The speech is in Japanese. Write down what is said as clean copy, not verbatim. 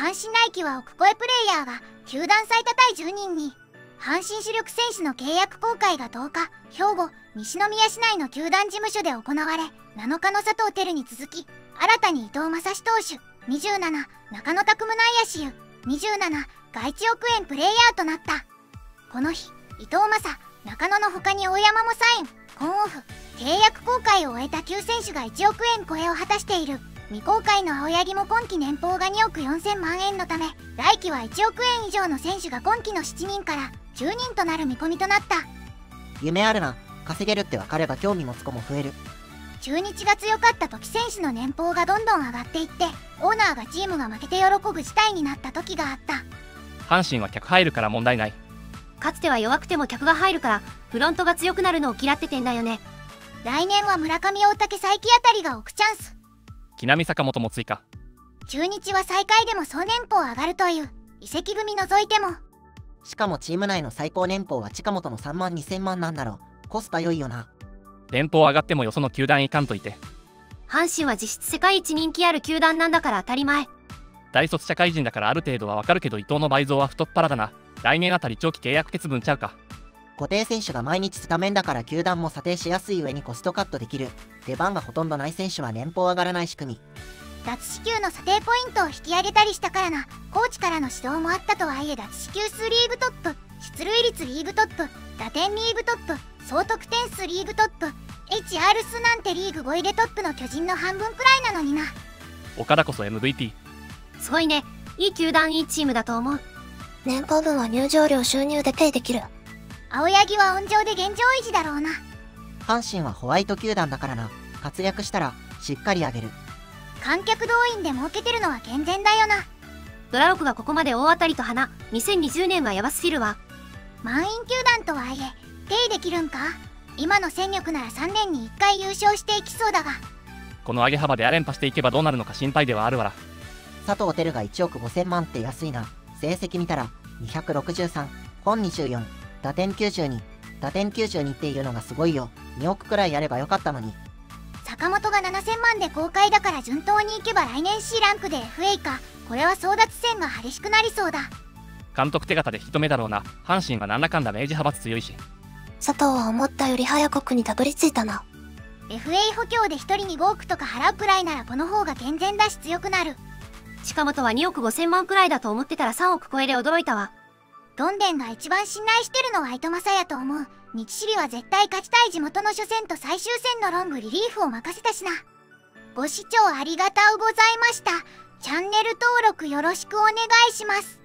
阪神来季は奥越プレイヤーが球団最多タイ10人に、阪神主力選手の契約更改が10日、兵庫・西宮市内の球団事務所で行われ、7日の佐藤輝に続き、新たに伊藤将司投手、27、中野拓夢内野手、27、が1億円プレイヤーとなった。この日、伊藤将、中野の他に大山もサイン、コンオフ、契約更改を終えた9選手が1億円超えを果たしている。未公開の青柳も今季年俸が2億4000万円のため、来季は1億円以上の選手が今季の7人から10人となる見込みとなった。夢あるな、稼げるって分かれば興味持つ子も増える。中日が強かった時、選手の年俸がどんどん上がっていって、オーナーがチームが負けて喜ぶ事態になった時があった。阪神は客入るから問題ない。かつては弱くても客が入るから、フロントが強くなるのを嫌っててんだよね。来年は村上、大竹、才木あたりが置くチャンス。木浪、坂本も追加。中日は最下位でも総年俸上がるという、移籍組除いても。しかもチーム内の最高年俸は近本の3万2000万なんだろう。コスパ良いよな。年俸上がってもよその球団いかんといて。阪神は実質世界一人気ある球団なんだから当たり前。大卒社会人だからある程度はわかるけど、伊藤の倍増は太っ腹だな。来年あたり長期契約結分ちゃうか。固定選手が毎日スタメンだから球団も査定しやすい上にコストカットできる。出番がほとんどない選手は年俸上がらない仕組み。脱支給の査定ポイントを引き上げたりしたからな。コーチからの指導もあったとはいえ、脱支給数リーグトップ、出塁率リーグトップ、打点リーグトップ、総得点数リーグトップ、HR 数なんてリーグ5位でトップの巨人の半分くらいなのにな。岡田こそ MVP。 すごいね。いい球団、いいチームだと思う。年俸分は入場料収入でペイできる。青柳は温情で現状維持だろうな。阪神はホワイト球団だからな。活躍したらしっかり上げる。観客動員で儲けてるのは健全だよな。ドラ6がここまで大当たりと花、2020年はヤバすぎるわ。満員球団とはいえペイできるんか。今の戦力なら3年に1回優勝していきそうだが、この上げ幅でアレンパしていけばどうなるのか心配ではあるわら。佐藤輝が1億5000万って安いな。成績見たら263、本24、打点92、打点92っていうのがすごいよ。2億くらいやればよかったのに。坂本が7000万で公開だから順当にいけば来年 C ランクで FA か。これは争奪戦が激しくなりそうだ。監督手形で一目だろうな。阪神はなんだかんだ明治派閥強いし。佐藤は思ったより早くにたどり着いたな。 FA 補強で1人に5億とか払うくらいならこの方が健全だし強くなる。近本は2億5000万くらいだと思ってたら3億超えで驚いたわ。どんでんが一番信頼してるのは伊藤将司やと思う。日尻は絶対勝ちたい地元の初戦と最終戦のロングリリーフを任せたしな。ご視聴ありがとうございました。チャンネル登録よろしくお願いします。